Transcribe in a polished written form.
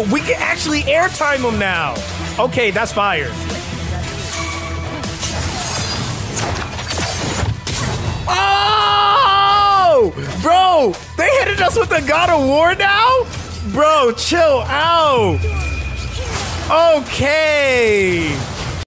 Oh, we can actually airtime him now. Okay, that's fire. Oh, bro, they hitting us with the God of War now? Bro, chill out. Okay.